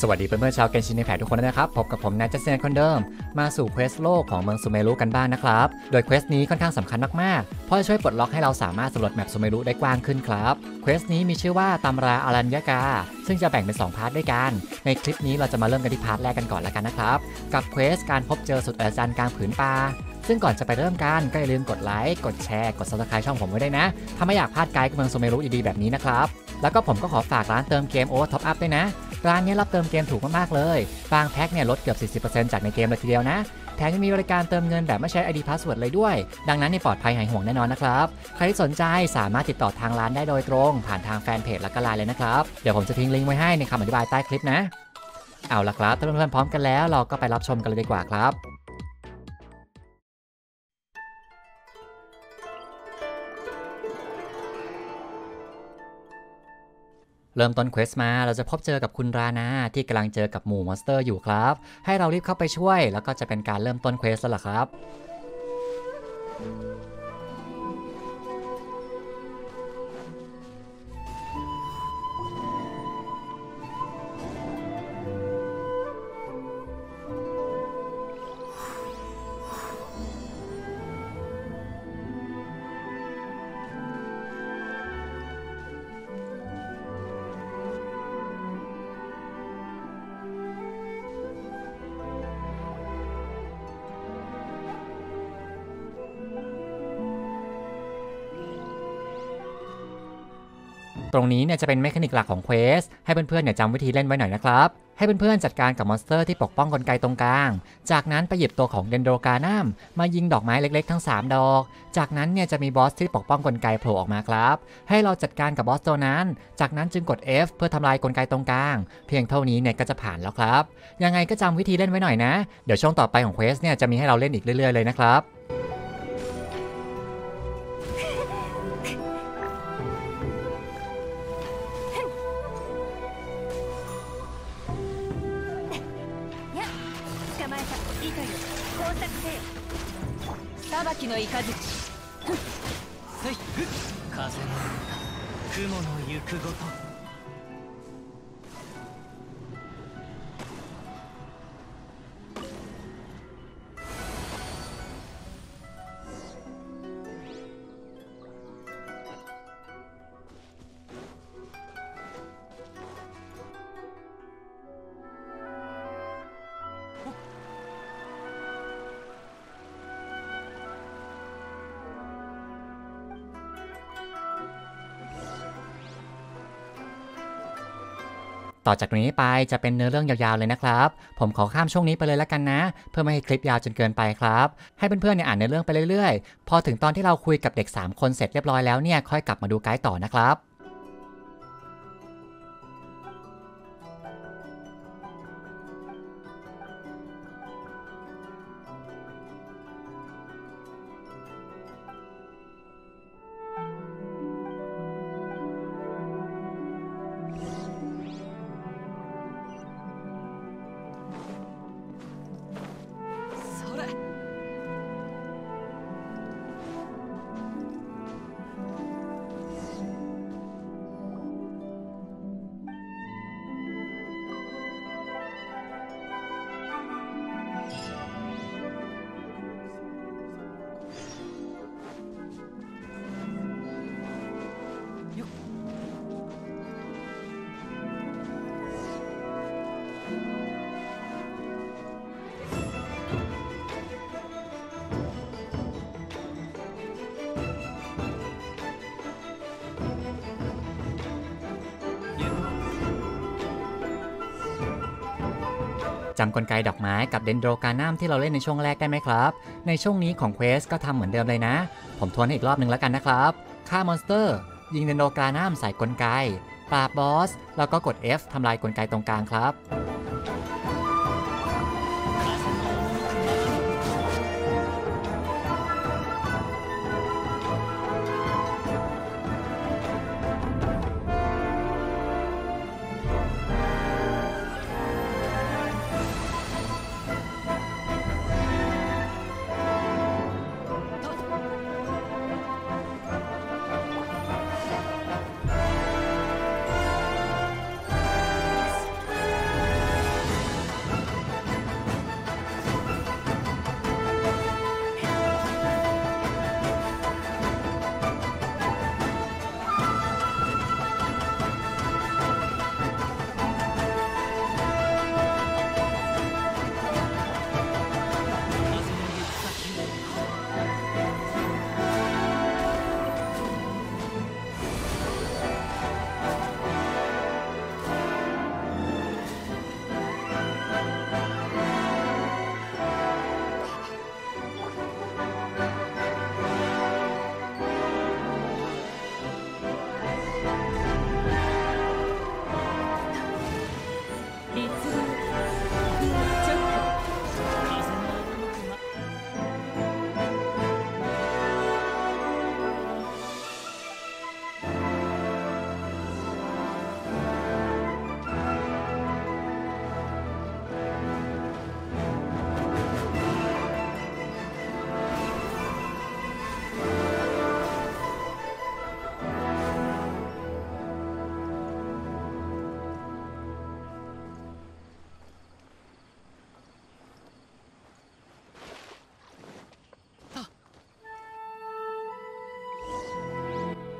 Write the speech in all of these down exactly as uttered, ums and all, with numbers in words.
สวัสดีเพื่อนๆชาว Genshin Impact ทุกคนนะครับพบกับผมนายจัสเซียนคนเดิมมาสู่เควสโลกของเมืองซูเมรุกันบ้างนะครับโดยเควสนี้ค่อนข้างสำคัญมากๆเพราะจะช่วยปลดล็อกให้เราสามารถสำรวจแมปซูเมรุได้กว้างขึ้นครับเควสนี้มีชื่อว่าตำราอรัญญกาซึ่งจะแบ่งเป็นสองพาร์ทด้วยกันในคลิปนี้เราจะมาเริ่มกันที่พาร์ทแรกกันก่อนละกันนะครับกับเควสการพบเจอสุดอัศจรรย์กลางผืนป่าซึ่งก่อนจะไปเริ่มกันก็อย่าลืมกดไลค์กดแชร์กด ซับสไครบ์ ช่องผมไว้ได้นะถ้าไม่อยากพลาดไกด์เมืองซูเมรุดีๆแบบนี้นะครับแล้วก็ผมก็ขอฝากร้านเติมเกม Overtop Up ด้วยนะร้านนี้รับเติมเกมถูกมากๆเลยบางแพ็คเนี่ยลดเกือบ สี่สิบเปอร์เซ็นต์ จากในเกมเลยทีเดียวนะแถมยังมีบริการเติมเงินแบบไม่ใช้ ไอ ดี Password เลยด้วยดังนั้นในปลอดภัยหายห่วงแน่นอนนะครับใครที่สนใจสามารถติดต่อทางร้านได้โดยตรงผ่านทางแฟนเพจและก็ไลน์เลยนะครับเดี๋ยวผมจะทิ้งลิงก์ไว้ให้ในคำอธิบายใต้คลิปนะเอาล่ะครับถ้าเพื่อนๆพร้อมกันแล้วเราก็ไปรับชมกันเลยดีกว่าครับเริ่มต้นเควสมาเราจะพบเจอกับคุณรานาที่กำลังเจอกับหมู่มอนสเตอร์อยู่ครับให้เรารีบเข้าไปช่วยแล้วก็จะเป็นการเริ่มต้นเควสแล้วล่ะครับตรงนี้เนี่ยจะเป็นเมคานิกหลักของเควสให้เพื่อนๆเนี่ยจำวิธีเล่นไว้หน่อยนะครับให้เพื่อนๆจัดการกับมอนสเตอร์ที่ปกป้องกลไกตรงกลางจากนั้นไปหยิบตัวของเดนโดกานัมมายิงดอกไม้เล็กๆทั้งสามดอกจากนั้นเนี่ยจะมีบอสที่ปกป้องกลไกโผล่ออกมาครับให้เราจัดการกับบอสตัวนั้นจากนั้นจึงกด เอฟ เพื่อทำลายกลไกตรงกลางเพียงเท่านี้เนี่ยก็จะผ่านแล้วครับยังไงก็จำวิธีเล่นไว้หน่อยนะเดี๋ยวช่วงต่อไปของเควสเนี่ยจะมีให้เราเล่นอีกเรื่อยๆเลยนะครับต่อจากนี้ไปจะเป็นเนื้อเรื่องยาวๆเลยนะครับผมขอข้ามช่วงนี้ไปเลยละกันนะเพื่อไม่ให้คลิปยาวจนเกินไปครับให้เพื่อนๆเนี่ยอ่านเนื้อเรื่องไปเรื่อยๆพอถึงตอนที่เราคุยกับเด็กสามคนเสร็จเรียบร้อยแล้วเนี่ยค่อยกลับมาดูไกด์ต่อนะครับจำกลไกดอกไม้กับเดนโดกานัมที่เราเล่นในช่วงแรกได้ไหมครับในช่วงนี้ของเควสก็ทำเหมือนเดิมเลยนะผมทวนให้อีกรอบหนึ่งแล้วกันนะครับฆ่ามอนสเตอร์ยิงเดนโดกานัมใส่กลไกปราบบอสแล้วก็กด เอฟ ทำลายกลไกตรงกลางครับ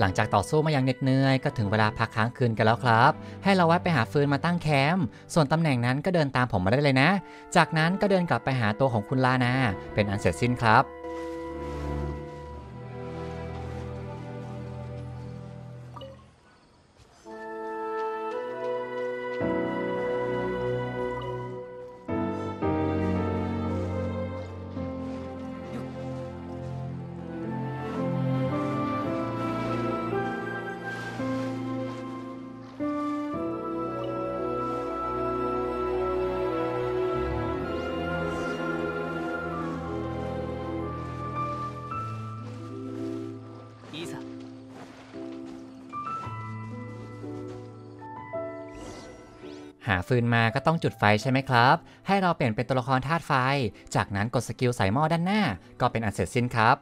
หลังจากต่อสู้มาอย่างเหน็ดเหนื่อยก็ถึงเวลาพักค้างคืนกันแล้วครับให้เราแวะไปหาฟืนมาตั้งแคมป์ส่วนตำแหน่งนั้นก็เดินตามผมมาได้เลยนะจากนั้นก็เดินกลับไปหาตัวของคุณลานาเป็นอันเสร็จสิ้นครับหาฟืนมาก็ต้องจุดไฟใช่ไหมครับให้เราเปลี่ยนเป็นตัวละครธาตุไฟจากนั้นกดสกิลใส่หม้อด้านหน้าก็เป็นอันเสร็จสิ้นครับ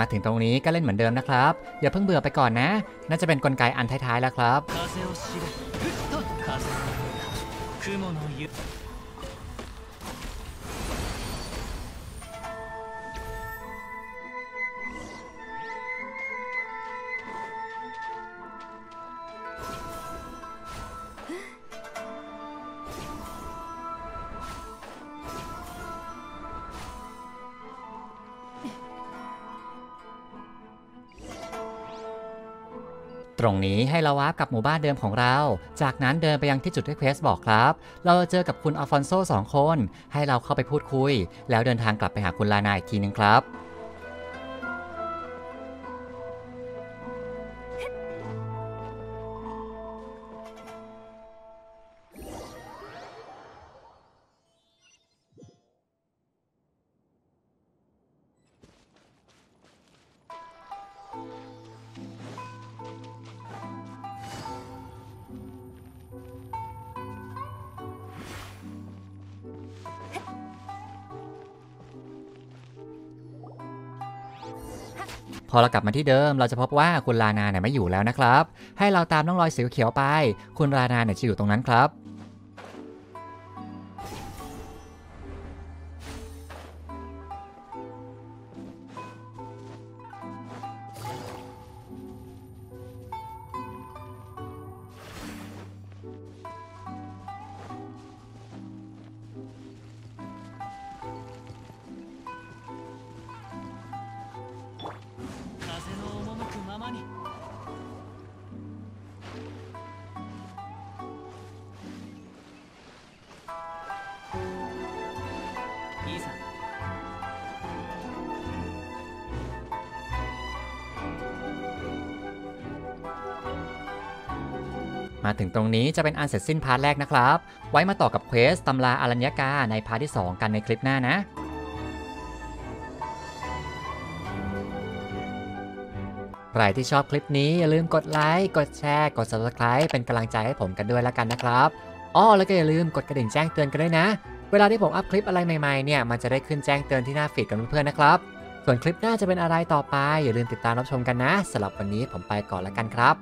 มาถึงตรงนี้ก็เล่นเหมือนเดิมนะครับอย่าเพิ่งเบื่อไปก่อนนะน่าจะเป็นกลไกอันท้ายๆแล้วครับตรงนี้ให้เราวาร์ปกับหมู่บ้านเดิมของเราจากนั้นเดินไปยังที่จุดที่เควสบอกครับเราเจอกับคุณอัลฟอนโซสองคนให้เราเข้าไปพูดคุยแล้วเดินทางกลับไปหาคุณลานาอีกทีนึงครับพอเรากลับมาที่เดิมเราจะพบว่าคุณลานาเนี่ยไม่อยู่แล้วนะครับให้เราตามน้องรอยสีเขียวไปคุณลานาเนี่ยจะอยู่ตรงนั้นครับมาถึงตรงนี้จะเป็นอันเสร็จสิ้นพาร์ทแรกนะครับไว้มาต่อกับเควสตำราอรัญญกาในพาร์ทที่สองกันในคลิปหน้านะใครที่ชอบคลิปนี้อย่าลืมกดไลค์กดแชร์กด ซับสไครบ์ เป็นกำลังใจให้ผมกันด้วยละกันนะครับอ้อแล้วก็อย่าลืมกดกระดิ่งแจ้งเตือนกันด้วยนะ เวลาที่ผมอัพคลิปอะไรใหม่ๆเนี่ยมันจะได้ขึ้นแจ้งเตือนที่หน้าฟีดกับเพื่อนๆนะครับส่วนคลิปหน้าจะเป็นอะไรต่อไปอย่าลืมติดตามรับชมกันนะสำหรับวันนี้ผมไปก่อนละกันครับ